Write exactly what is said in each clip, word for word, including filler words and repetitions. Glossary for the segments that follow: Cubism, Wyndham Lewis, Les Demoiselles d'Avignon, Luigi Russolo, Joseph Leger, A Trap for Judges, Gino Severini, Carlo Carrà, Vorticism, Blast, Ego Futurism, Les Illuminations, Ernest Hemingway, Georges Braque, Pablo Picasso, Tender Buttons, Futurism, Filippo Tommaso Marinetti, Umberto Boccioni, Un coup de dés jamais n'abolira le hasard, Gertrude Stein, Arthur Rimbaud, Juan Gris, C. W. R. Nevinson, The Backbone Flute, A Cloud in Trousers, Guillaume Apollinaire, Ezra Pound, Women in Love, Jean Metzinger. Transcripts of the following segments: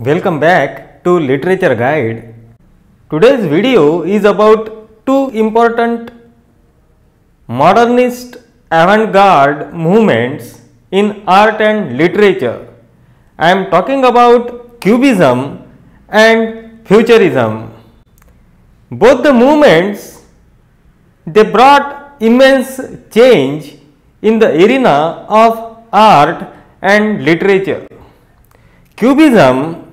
Welcome back to Literature Guide. Today's video is about two important modernist avant-garde movements in art and literature. I am talking about Cubism and Futurism. Both the movements, they brought immense change in the arena of art and literature. Cubism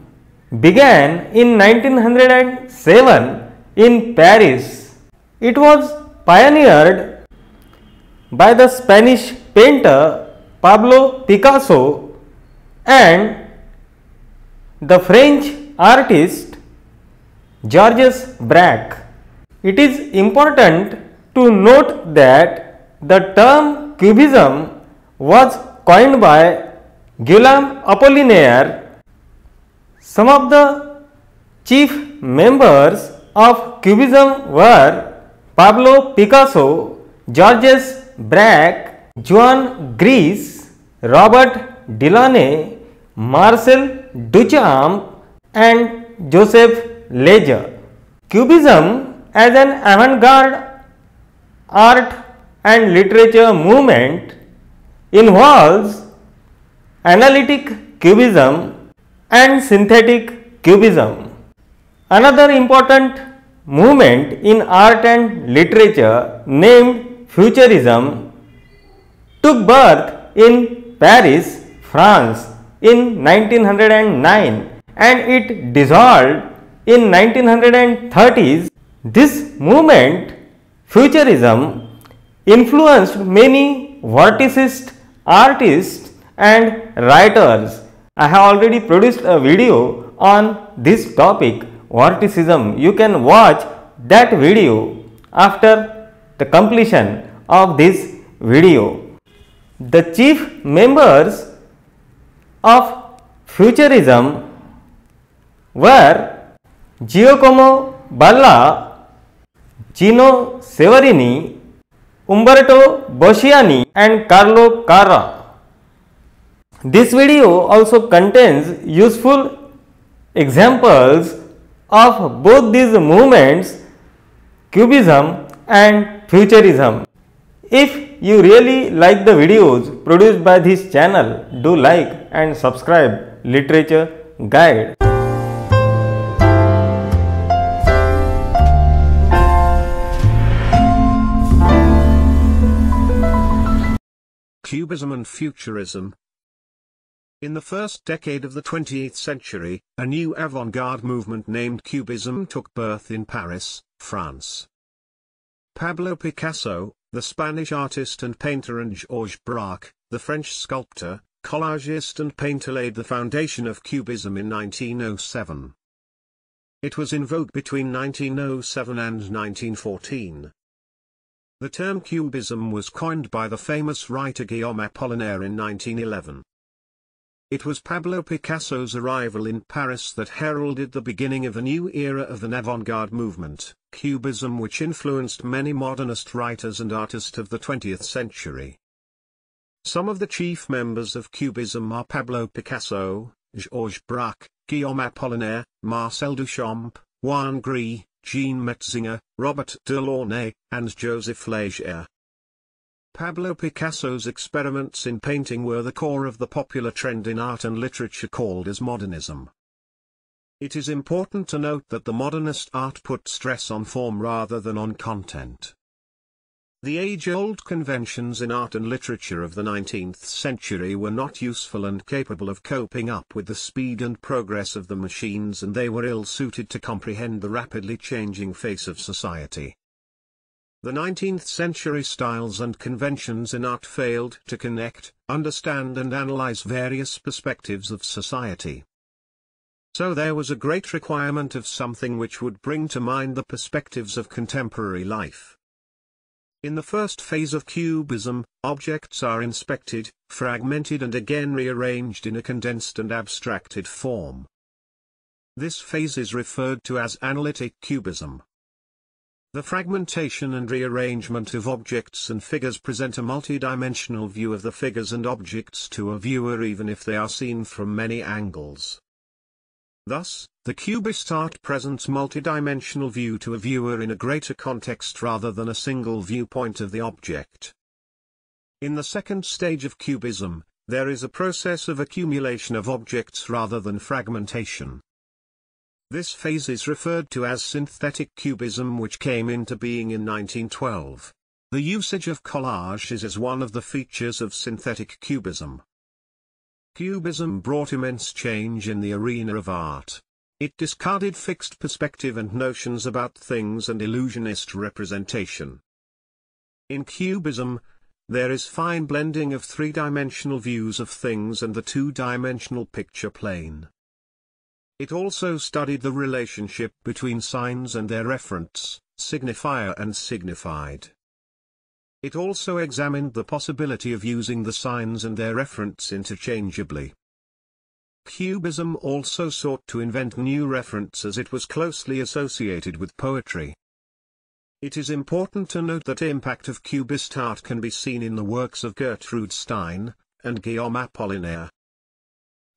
began in nineteen oh seven in Paris. It was pioneered by the Spanish painter Pablo Picasso and the French artist Georges Braque. It is important to note that the term Cubism was coined by Guillaume Apollinaire. Some of the chief members of Cubism were Pablo Picasso, Georges Braque, Juan Gris, Robert Delaunay, Marcel Duchamp and Joseph Leger. Cubism as an avant-garde art and literature movement involves analytic Cubism and synthetic Cubism. Another important movement in art and literature named Futurism took birth in Paris, France in nineteen oh nine and it dissolved in nineteen thirties. This movement, Futurism, influenced many vorticist artists and writers. I have already produced a video on this topic, Vorticism. You can watch that video after the completion of this video. The chief members of Futurism were Giacomo Balla, Gino Severini, Umberto Boccioni and Carlo Carrà. This video also contains useful examples of both these movements, Cubism and Futurism. If you really like the videos produced by this channel, do like and subscribe Literature Guide. Cubism and Futurism. In the first decade of the twentieth century, a new avant-garde movement named Cubism took birth in Paris, France. Pablo Picasso, the Spanish artist and painter, and Georges Braque, the French sculptor, collagist and painter, laid the foundation of Cubism in nineteen oh seven. It was in vogue between nineteen oh seven and nineteen fourteen. The term Cubism was coined by the famous writer Guillaume Apollinaire in nineteen eleven. It was Pablo Picasso's arrival in Paris that heralded the beginning of a new era of an avant-garde movement, Cubism, which influenced many modernist writers and artists of the twentieth century. Some of the chief members of Cubism are Pablo Picasso, Georges Braque, Guillaume Apollinaire, Marcel Duchamp, Juan Gris, Jean Metzinger, Robert Delaunay, and Joseph Leger. Pablo Picasso's experiments in painting were the core of the popular trend in art and literature called as modernism. It is important to note that the modernist art put stress on form rather than on content. The age-old conventions in art and literature of the nineteenth century were not useful and capable of coping up with the speed and progress of the machines, and they were ill-suited to comprehend the rapidly changing face of society. The nineteenth century styles and conventions in art failed to connect, understand and analyze various perspectives of society. So there was a great requirement of something which would bring to mind the perspectives of contemporary life. In the first phase of Cubism, objects are inspected, fragmented and again rearranged in a condensed and abstracted form. This phase is referred to as analytic Cubism. The fragmentation and rearrangement of objects and figures present a multidimensional view of the figures and objects to a viewer, even if they are seen from many angles. Thus, the Cubist art presents multidimensional view to a viewer in a greater context rather than a single viewpoint of the object. In the second stage of Cubism, there is a process of accumulation of objects rather than fragmentation. This phase is referred to as synthetic Cubism, which came into being in nineteen twelve. The usage of collage is as one of the features of synthetic Cubism. Cubism brought immense change in the arena of art. It discarded fixed perspective and notions about things and illusionist representation. In Cubism, there is fine blending of three-dimensional views of things and the two-dimensional picture plane. It also studied the relationship between signs and their referents, signifier and signified. It also examined the possibility of using the signs and their referents interchangeably. Cubism also sought to invent new reference, as it was closely associated with poetry. It is important to note that the impact of Cubist art can be seen in the works of Gertrude Stein and Guillaume Apollinaire.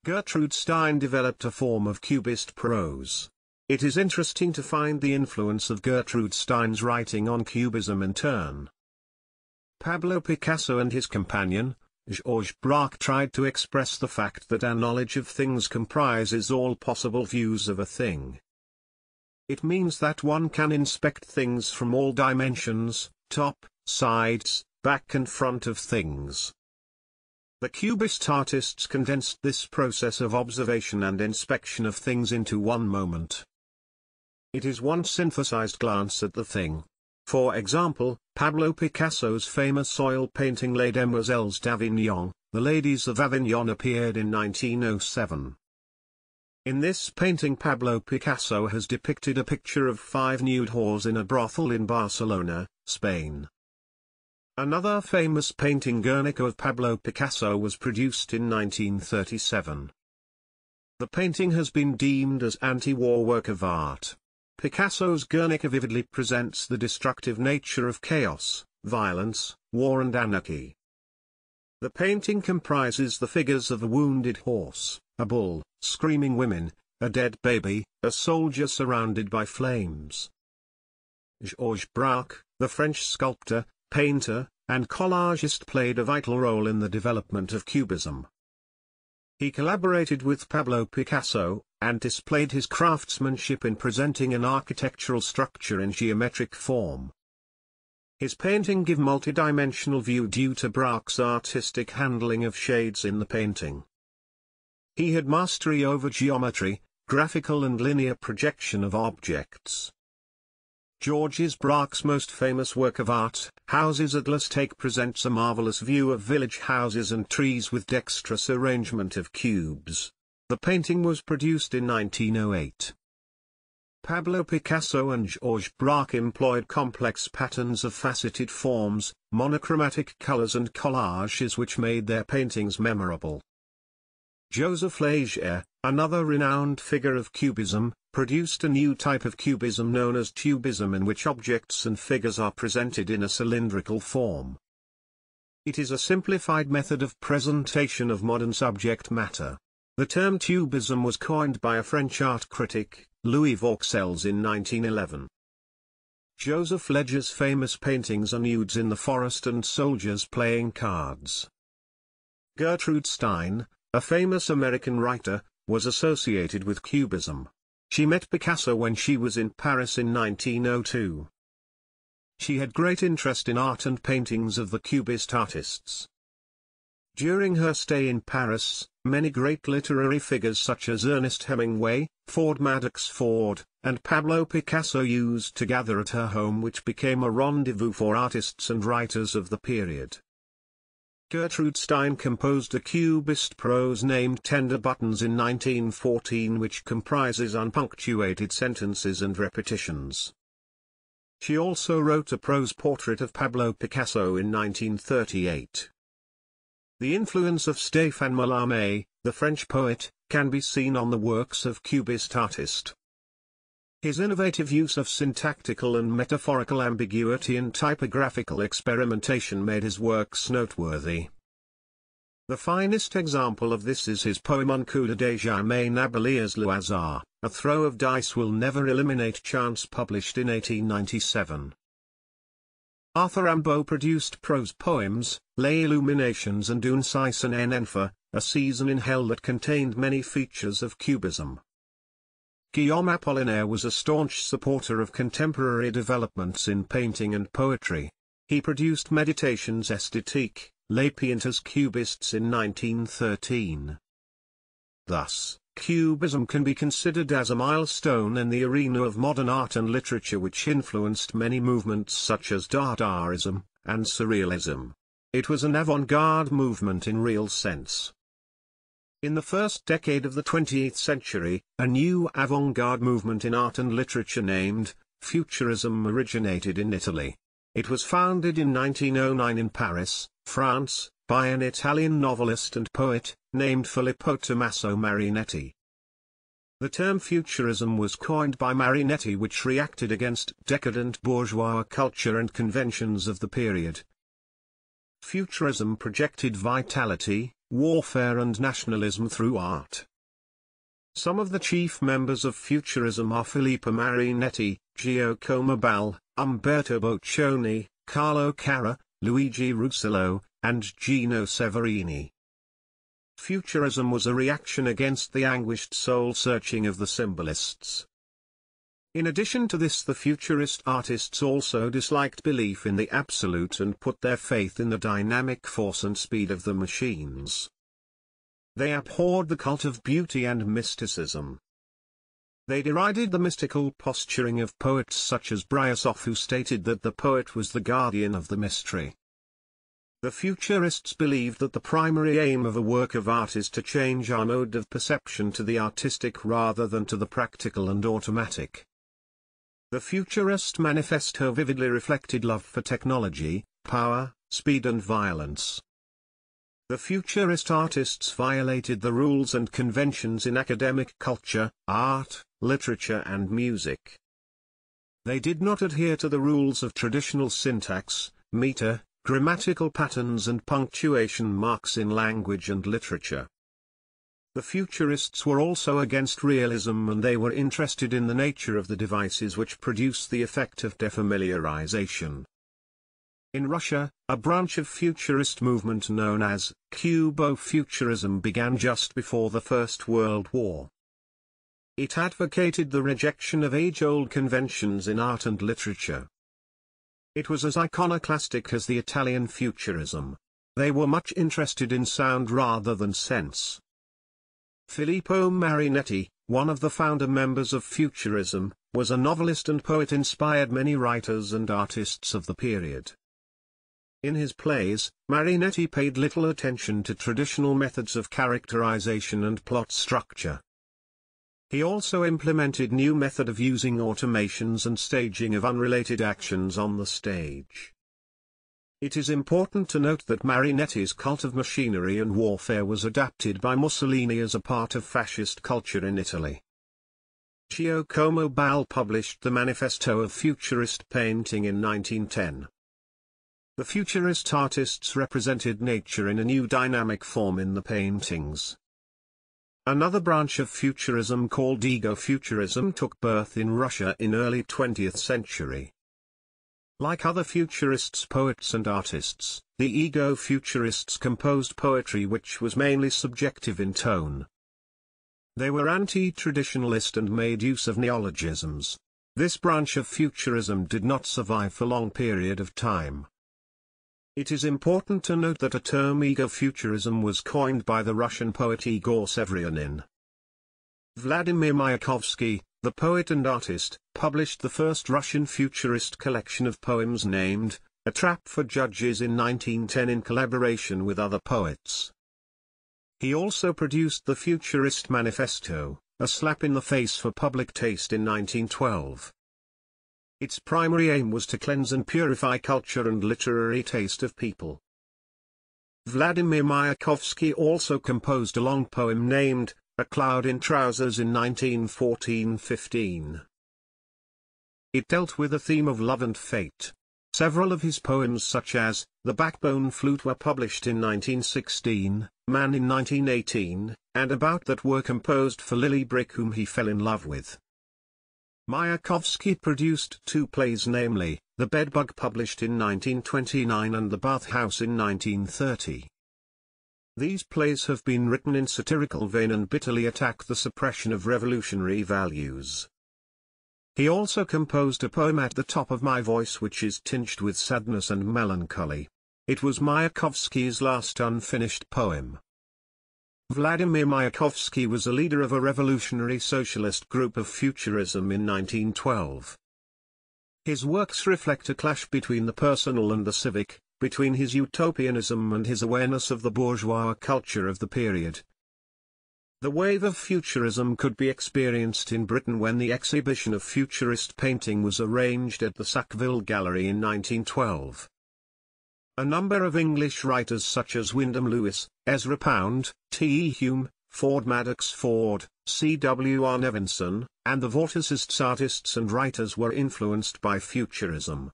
Gertrude Stein developed a form of Cubist prose. It is interesting to find the influence of Gertrude Stein's writing on Cubism in turn. Pablo Picasso and his companion, Georges Braque, tried to express the fact that our knowledge of things comprises all possible views of a thing. It means that one can inspect things from all dimensions, top, sides, back and front of things. The Cubist artists condensed this process of observation and inspection of things into one moment. It is one synthesized glance at the thing. For example, Pablo Picasso's famous oil painting Les Demoiselles d'Avignon, The Ladies of Avignon, appeared in nineteen oh seven. In this painting, Pablo Picasso has depicted a picture of five nude whores in a brothel in Barcelona, Spain. Another famous painting, Guernica, of Pablo Picasso was produced in nineteen thirty-seven. The painting has been deemed as anti-war work of art. Picasso's Guernica vividly presents the destructive nature of chaos, violence, war and anarchy. The painting comprises the figures of a wounded horse, a bull, screaming women, a dead baby, a soldier surrounded by flames. Georges Braque, the French sculptor, painter, and collagist, played a vital role in the development of Cubism. He collaborated with Pablo Picasso, and displayed his craftsmanship in presenting an architectural structure in geometric form. His painting give multidimensional view due to Braque's artistic handling of shades in the painting. He had mastery over geometry, graphical and linear projection of objects. Georges Braque's most famous work of art, Houses at L'Estake, presents a marvelous view of village houses and trees with dexterous arrangement of cubes. The painting was produced in nineteen oh eight. Pablo Picasso and Georges Braque employed complex patterns of faceted forms, monochromatic colors and collages, which made their paintings memorable. Joseph Leger, another renowned figure of Cubism, produced a new type of Cubism known as Cubism, in which objects and figures are presented in a cylindrical form. It is a simplified method of presentation of modern subject matter. The term Cubism was coined by a French art critic, Louis Vauxcelles, in nineteen eleven. Joseph Leger's famous paintings are nudes in the forest and soldiers playing cards. Gertrude Stein, a famous American writer, was associated with Cubism. She met Picasso when she was in Paris in nineteen oh two. She had great interest in art and paintings of the Cubist artists. During her stay in Paris, many great literary figures such as Ernest Hemingway, Ford Maddox Ford, and Pablo Picasso used to gather at her home, which became a rendezvous for artists and writers of the period. Gertrude Stein composed a Cubist prose named Tender Buttons in nineteen fourteen, which comprises unpunctuated sentences and repetitions. She also wrote a prose portrait of Pablo Picasso in nineteen thirty-eight. The influence of Stéphane Mallarmé, the French poet, can be seen on the works of Cubist artists. His innovative use of syntactical and metaphorical ambiguity and typographical experimentation made his works noteworthy. The finest example of this is his poem Un coup de dés jamais n'abolira le hasard, A Throw of Dice Will Never Eliminate Chance, published in eighteen ninety-seven. Arthur Rimbaud produced prose poems, Les Illuminations and Une Saison en Enfer, A Season in Hell, that contained many features of Cubism. Guillaume Apollinaire was a staunch supporter of contemporary developments in painting and poetry. He produced Meditations esthétiques, Les Pientes Cubistes, in nineteen thirteen. Thus, Cubism can be considered as a milestone in the arena of modern art and literature, which influenced many movements such as Dadaism and Surrealism. It was an avant-garde movement in real sense. In the first decade of the twentieth century, a new avant-garde movement in art and literature named Futurism originated in Italy. It was founded in nineteen oh nine in Paris, France, by an Italian novelist and poet named Filippo Tommaso Marinetti. The term Futurism was coined by Marinetti, which reacted against decadent bourgeois culture and conventions of the period. Futurism projected vitality, warfare and nationalism through art. Some of the chief members of Futurism are Filippo Marinetti, Giacomo Balla, Umberto Boccioni, Carlo Carrà, Luigi Russolo, and Gino Severini. Futurism was a reaction against the anguished soul-searching of the symbolists. In addition to this, the Futurist artists also disliked belief in the absolute and put their faith in the dynamic force and speed of the machines. They abhorred the cult of beauty and mysticism. They derided the mystical posturing of poets such as Bryansov, who stated that the poet was the guardian of the mystery. The Futurists believed that the primary aim of a work of art is to change our mode of perception to the artistic rather than to the practical and automatic. The Futurist manifesto vividly reflected love for technology, power, speed and violence. The Futurist artists violated the rules and conventions in academic culture, art, literature and music. They did not adhere to the rules of traditional syntax, meter, grammatical patterns and punctuation marks in language and literature. The Futurists were also against realism, and they were interested in the nature of the devices which produce the effect of defamiliarization. In Russia, a branch of Futurist movement known as Cubo-Futurism began just before the First World War. It advocated the rejection of age-old conventions in art and literature. It was as iconoclastic as the Italian Futurism. They were much interested in sound rather than sense. Filippo Marinetti, one of the founder members of Futurism, was a novelist and poet, inspired many writers and artists of the period. In his plays, Marinetti paid little attention to traditional methods of characterization and plot structure. He also implemented a new method of using automations and staging of unrelated actions on the stage. It is important to note that Marinetti's cult of machinery and warfare was adapted by Mussolini as a part of fascist culture in Italy. Giacomo Balla published the Manifesto of Futurist Painting in nineteen ten. The Futurist artists represented nature in a new dynamic form in the paintings. Another branch of Futurism called Ego Futurism took birth in Russia in early twentieth century. Like other Futurists poets and artists, the Ego Futurists composed poetry which was mainly subjective in tone. They were anti-traditionalist and made use of neologisms. This branch of Futurism did not survive for a long period of time. It is important to note that a term Ego Futurism was coined by the Russian poet Igor Severyanin. Vladimir Mayakovsky, the poet and artist, published the first Russian Futurist collection of poems named A Trap for Judges in nineteen ten in collaboration with other poets. He also produced the Futurist Manifesto, a slap in the face for public taste, in nineteen twelve. Its primary aim was to cleanse and purify culture and literary taste of people. Vladimir Mayakovsky also composed a long poem named A Cloud in Trousers in nineteen fourteen fifteen. It dealt with the theme of love and fate. Several of his poems such as The Backbone Flute were published in nineteen sixteen, Man in nineteen eighteen, and About That were composed for Lily Brick, whom he fell in love with. Mayakovsky produced two plays, namely, The Bedbug published in nineteen twenty-nine and The Bathhouse in nineteen thirty. These plays have been written in satirical vein and bitterly attack the suppression of revolutionary values. He also composed a poem, At the Top of My Voice, which is tinged with sadness and melancholy. It was Mayakovsky's last unfinished poem. Vladimir Mayakovsky was a leader of a revolutionary socialist group of Futurism in nineteen twelve. His works reflect a clash between the personal and the civic, between his utopianism and his awareness of the bourgeois culture of the period. The wave of Futurism could be experienced in Britain when the exhibition of Futurist painting was arranged at the Sackville Gallery in nineteen twelve. A number of English writers such as Wyndham Lewis, Ezra Pound, T E Hume, Ford Maddox Ford, C. W. R. Nevinson, and the Vorticists artists and writers were influenced by Futurism.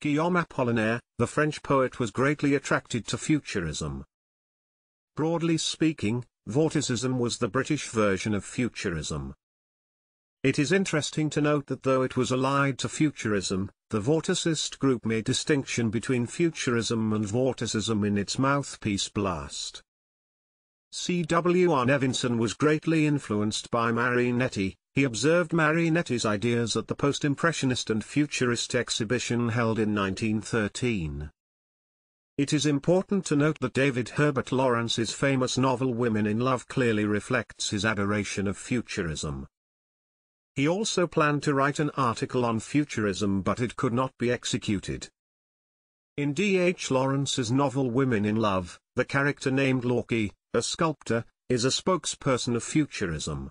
Guillaume Apollinaire, the French poet, was greatly attracted to Futurism. Broadly speaking, Vorticism was the British version of Futurism. It is interesting to note that though it was allied to Futurism, the Vorticist group made distinction between Futurism and Vorticism in its mouthpiece Blast. C. W. R. Nevinson was greatly influenced by Marinetti. He observed Marinetti's ideas at the Post-Impressionist and Futurist exhibition held in nineteen thirteen. It is important to note that David Herbert Lawrence's famous novel Women in Love clearly reflects his adoration of Futurism. He also planned to write an article on Futurism, but it could not be executed. In D H Lawrence's novel Women in Love, the character named Lorky, a sculptor, is a spokesperson of Futurism.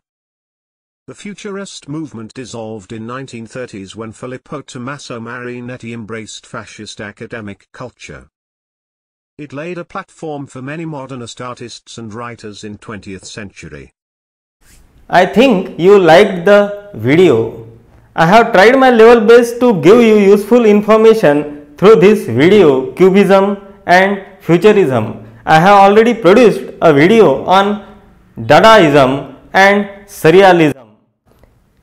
The Futurist movement dissolved in nineteen thirties when Filippo Tommaso Marinetti embraced fascist academic culture. It laid a platform for many modernist artists and writers in twentieth century. I think you liked the video. I have tried my level best to give you useful information through this video, Cubism and Futurism. I have already produced a video on Dadaism and Surrealism.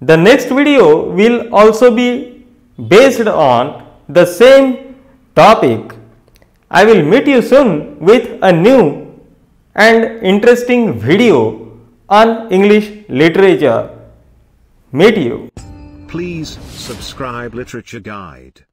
The next video will also be based on the same topic. I will meet you soon with a new and interesting video on English literature. Meet you. Please subscribe Literature Guide.